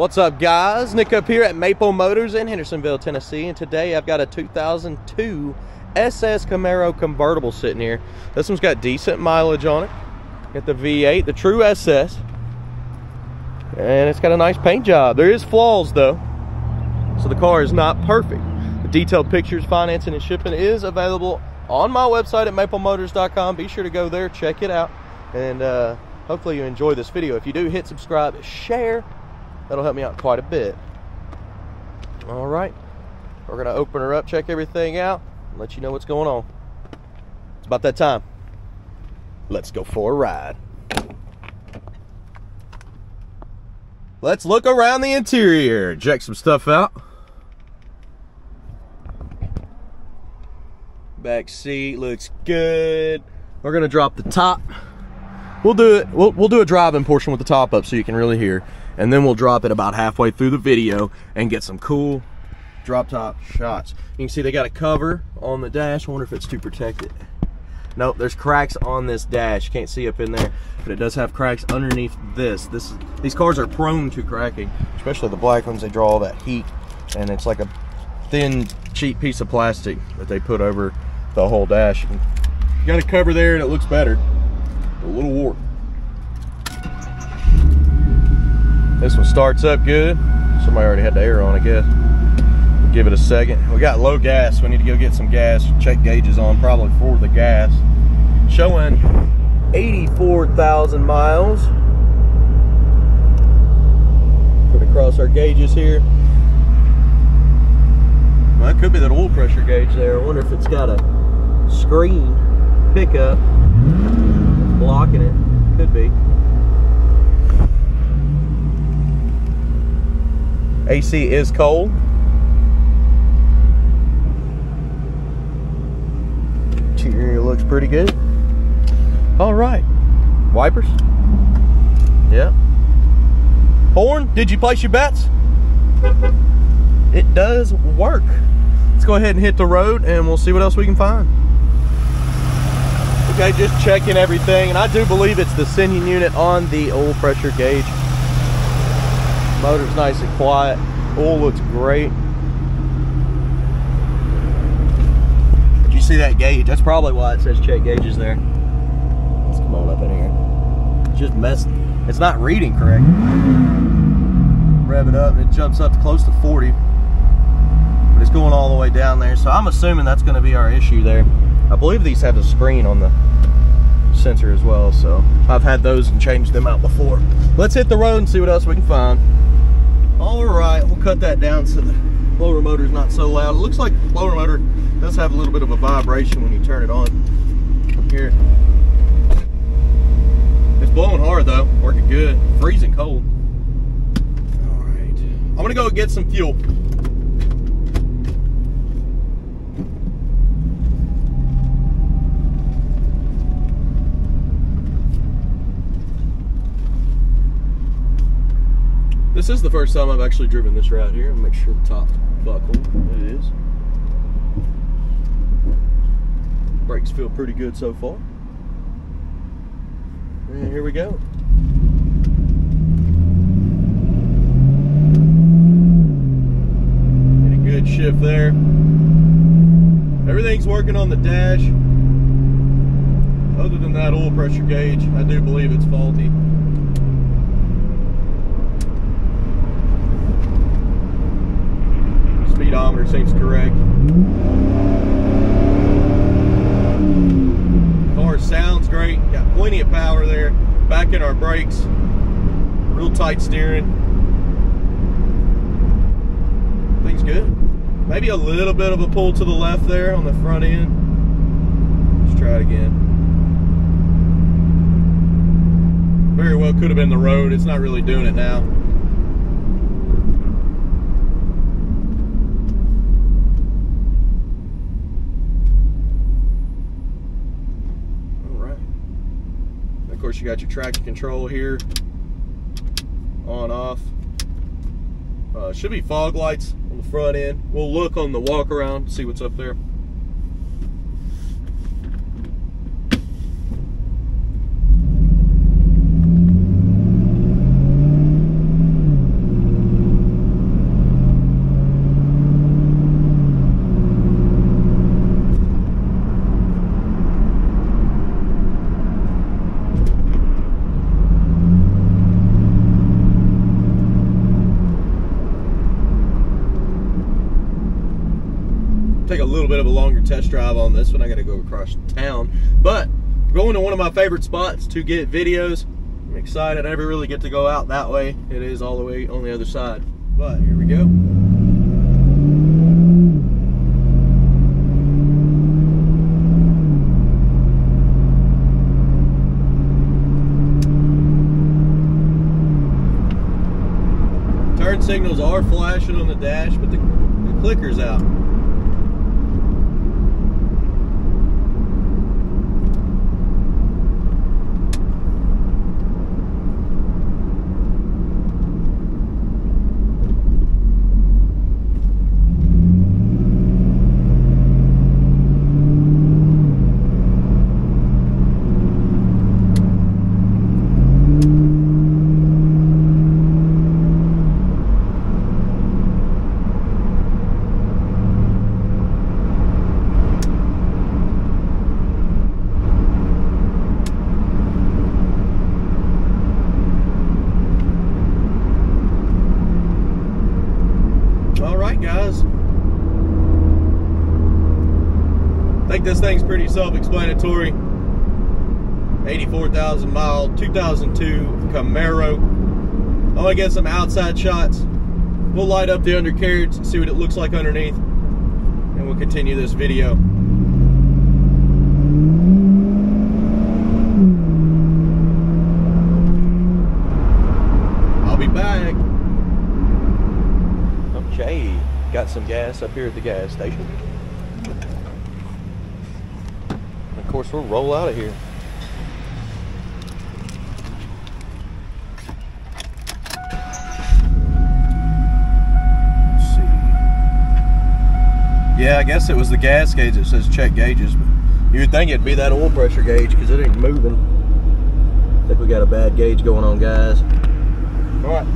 What's up, guys? Nick up here at Maple Motors in Hendersonville, Tennessee, and today I've got a 2002 SS Camaro convertible sitting here. This one's got decent mileage on it. Got the V8, the true SS, and it's got a nice paint job. There is flaws though, so the car is not perfect. The detailed pictures, financing, and shipping is available on my website at maplemotors.com. Be sure to go there, check it out, and hopefully you enjoy this video. If you do, hit subscribe, share. That'll help me out quite a bit. All right, we're gonna open her up, check everything out, and let you know what's going on. It's about that time. Let's go for a ride. Let's look around the interior, check some stuff out. Back seat looks good. We're gonna drop the top. We'll do a driving portion with the top up so you can really hear, and then we'll drop it about halfway through the video and get some cool drop top shots. You can see they got a cover on the dash. I wonder if it's to protect it. Nope, there's cracks on this dash. Can't see up in there, but it does have cracks underneath this. These cars are prone to cracking, especially the black ones. They draw all that heat, and it's like a thin, cheap piece of plastic that they put over the whole dash. You got a cover there, and it looks better. A little warp. This one starts up good. Somebody already had the air on, I guess. We'll give it a second. We got low gas. We need to go get some gas. Check gauges on, probably for the gas. Showing 84,000 miles. Put across our gauges here. Well, that could be that oil pressure gauge there. I wonder if it's got a screen pickup blocking it. Could be. AC is cold. Interior looks pretty good. All right. Wipers. Yeah. Horn. Did you place your bets? It does work. Let's go ahead and hit the road, and we'll see what else we can find. Okay, just checking everything, and I do believe it's the sending unit on the oil pressure gauge. Motor's nice and quiet. Oil looks great. Did you see that gauge? That's probably why it says check gauges there. Let's come on up in here. It's just messed. It's not reading correct. Rev it up, and it jumps up to close to 40, but it's going all the way down there. So I'm assuming that's going to be our issue there. I believe these have a screen on the sensor as well, so I've had those and changed them out before. Let's hit the road and see what else we can find. All right, we'll cut that down so the blower motor is not so loud. It looks like the blower motor does have a little bit of a vibration when you turn it on. Here, it's blowing hard though, working good, freezing cold. All right, I'm gonna go get some fuel. This is the first time I've actually driven this route here. Make sure the top buckle. It is. Brakes feel pretty good so far. And here we go. Get a good shift there. Everything's working on the dash. Other than that oil pressure gauge, I do believe it's faulty. Speedometer seems correct. Car sounds great. Got plenty of power there. Back in our brakes. Real tight steering. Things good. Maybe a little bit of a pull to the left there on the front end. Let's try it again. Very well could have been the road. It's not really doing it now. Of course, you got your traction control here, on, off. Should be fog lights on the front end. We'll look on the walk around, see what's up there. little bit of a longer test drive on this one. I got to go across town, but I'm going to one of my favorite spots to get videos. I'm excited. I never really get to go out that way. It is all the way on the other side, but here we go. Turn signals are flashing on the dash, but the clicker's out. Guys, I think this thing's pretty self-explanatory. 84,000 mile 2002 Camaro. I'm gonna get some outside shots. We'll light up the undercarriage and see what it looks like underneath, and we'll continue this video. I'll be back. Okay, got some gas up here at the gas station. And of course, we'll roll out of here. Let's see. Yeah, I guess it was the gas gauge that says check gauges, but you would think it'd be that oil pressure gauge because it ain't moving. I think we got a bad gauge going on, guys. All right.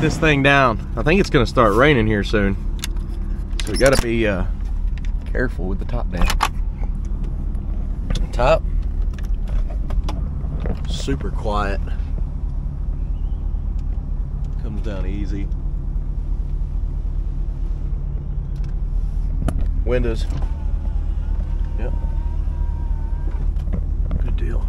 This thing down. I think it's gonna start raining here soon, so we gotta be careful with the top down. Top super quiet, comes down easy. Windows, yep, good deal.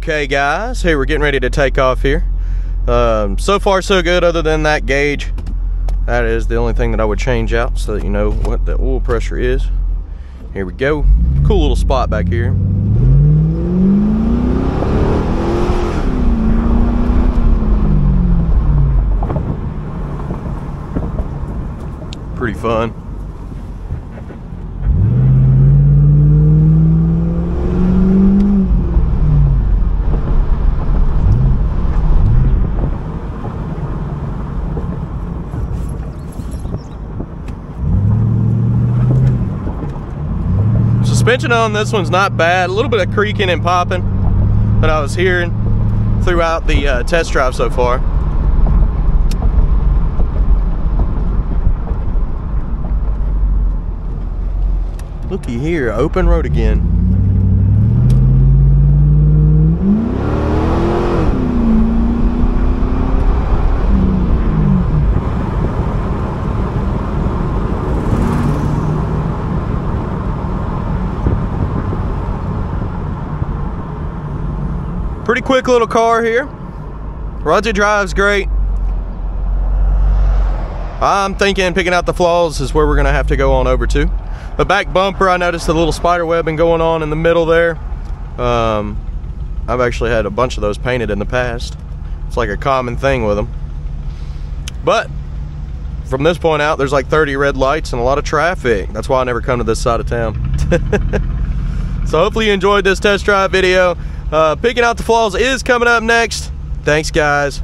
Okay guys, hey, we're getting ready to take off here. So far so good, other than that gauge. That is the only thing that I would change out so that you know what the oil pressure is. Here we go. Cool little spot back here. Pretty fun. Suspension on this one's not bad. A little bit of creaking and popping that I was hearing throughout the test drive so far. Looky here, open road again. Pretty quick little car here. Roger drives great. I'm thinking picking out the flaws is where we're gonna have to go on over to. The back bumper, I noticed a little spider webbing going on in the middle there. I've actually had a bunch of those painted in the past. It's like a common thing with them. But from this point out, there's like 30 red lights and a lot of traffic. That's why I never come to this side of town. So hopefully you enjoyed this test drive video. Picking out the flaws is coming up next. Thanks, guys.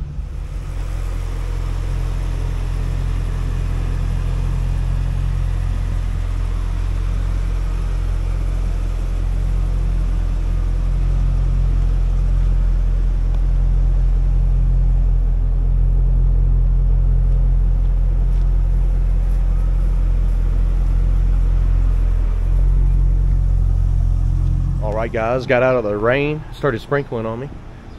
Alright guys, got out of the rain, started sprinkling on me,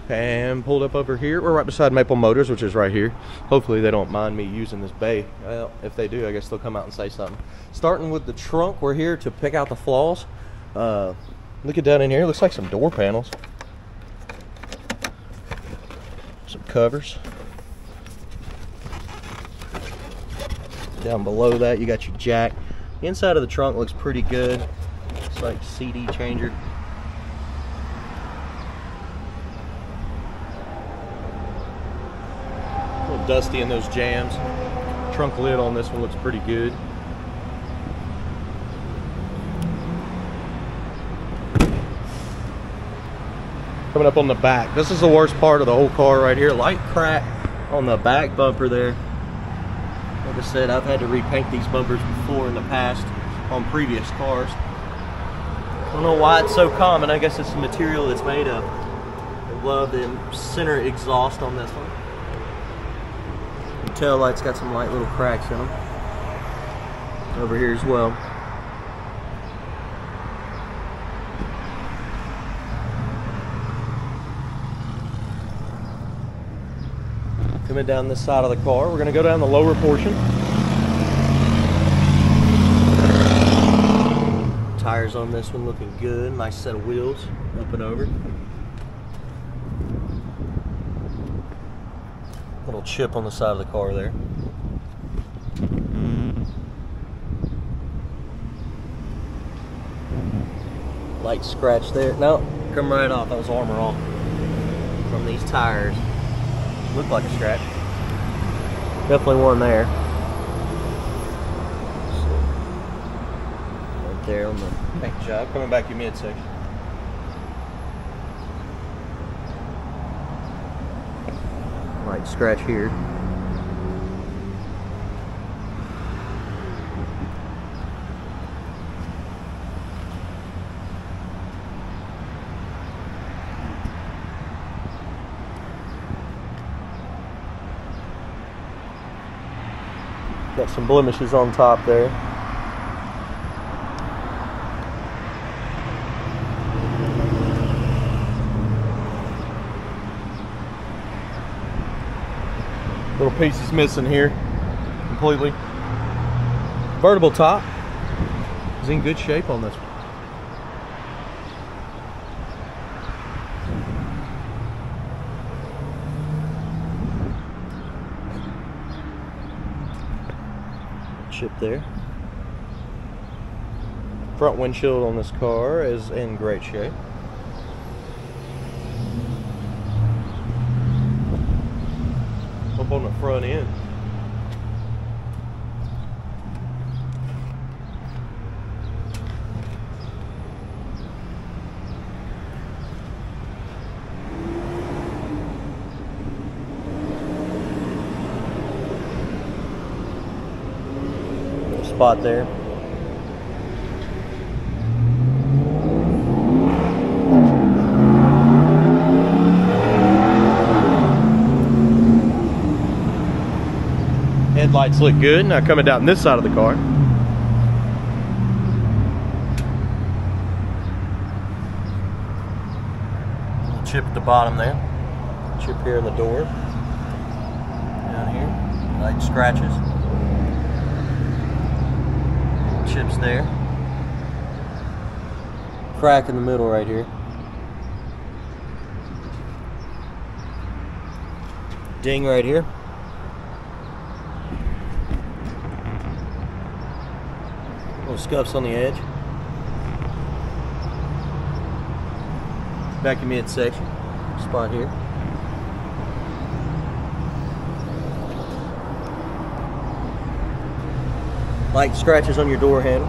and pulled up over here. We're right beside Maple Motors, which is right here. Hopefully they don't mind me using this bay. Well, if they do, I guess they'll come out and say something. Starting with the trunk, we're here to pick out the flaws. Look at down in here, looks like some door panels. Some covers. Down below that, you got your jack. The inside of the trunk looks pretty good. It's like CD changer. Dusty in those jams. Trunk lid on this one looks pretty good. Coming up on the back, this is the worst part of the whole car right here. Light crack on the back bumper there. Like I said, I've had to repaint these bumpers before in the past on previous cars. I don't know why it's so common. I guess it's the material it's made of. I love the center exhaust on this one. Tail lights got some light little cracks in them over here as well. Coming down this side of the car, we're gonna go down the lower portion. Tires on this one looking good. Nice set of wheels up and over. Little chip on the side of the car there. Light scratch there. No, come right off. That was armor on from these tires. Looked like a scratch. Definitely one there. So, right there on the paint job. Coming back to your midsection. Light scratch here. Got some blemishes on top there. Little pieces missing here completely. Vertible top is in good shape on this one. ship there. Front windshield on this car is in great shape. Up on the front end. Spot there. Headlights look good. Now coming down this side of the car. Little chip at the bottom there. Chip here in the door. Down here. Light scratches. Chips there. Crack in the middle right here. Ding right here. Little scuffs on the edge. Back in midsection. Spot here. Light scratches on your door handle.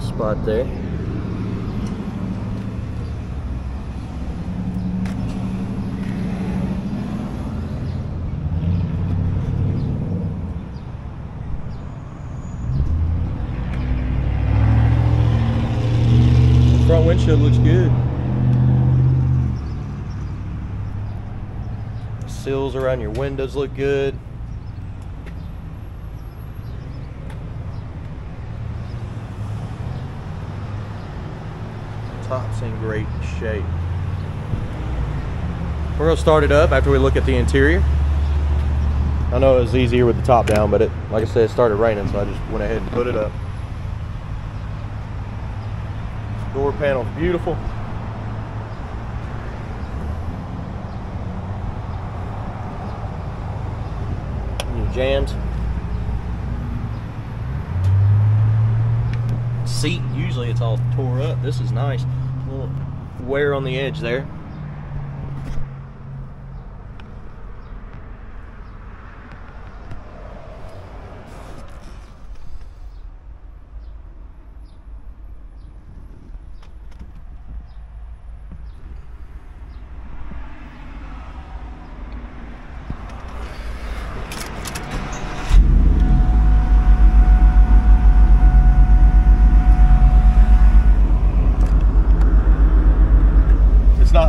Spot there. Front windshield looks good. Seals around your windows look good. Top's in great shape. We're gonna start it up after we look at the interior. I know it was easier with the top down, but it, like I said, it started raining, so I just went ahead and put it up. Door panel's beautiful. Jams. Seat, usually it's all tore up. This is nice. A little wear on the edge there.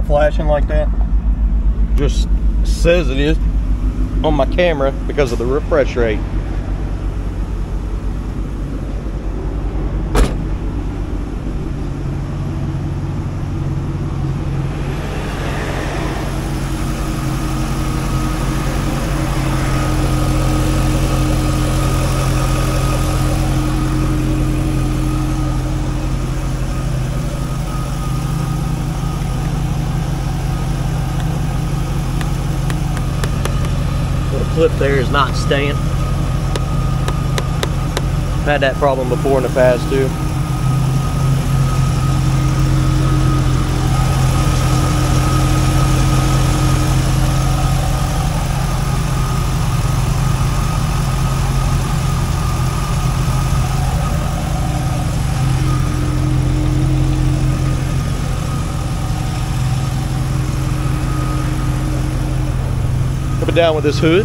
Flashing like that, just says it is on my camera because of the refresh rate. Clip there is not staying. I've had that problem before in the past too. Coming down with this hood.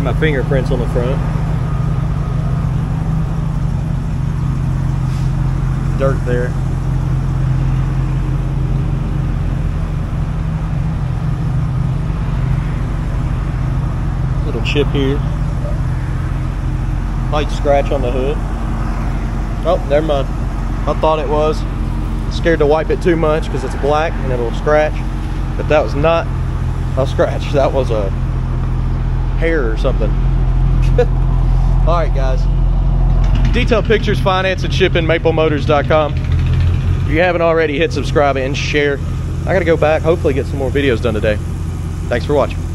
My fingerprints on the front. Dirt there. Little chip here. Light scratch on the hood. Oh, never mind. I thought it was. I'm scared to wipe it too much because it's black and it'll scratch. But that was not a scratch. That was a hair or something. All right, guys. Detailed pictures, finance, and shipping, maplemotors.com. If you haven't already, hit subscribe and share. I gotta go back, hopefully get some more videos done today. Thanks for watching.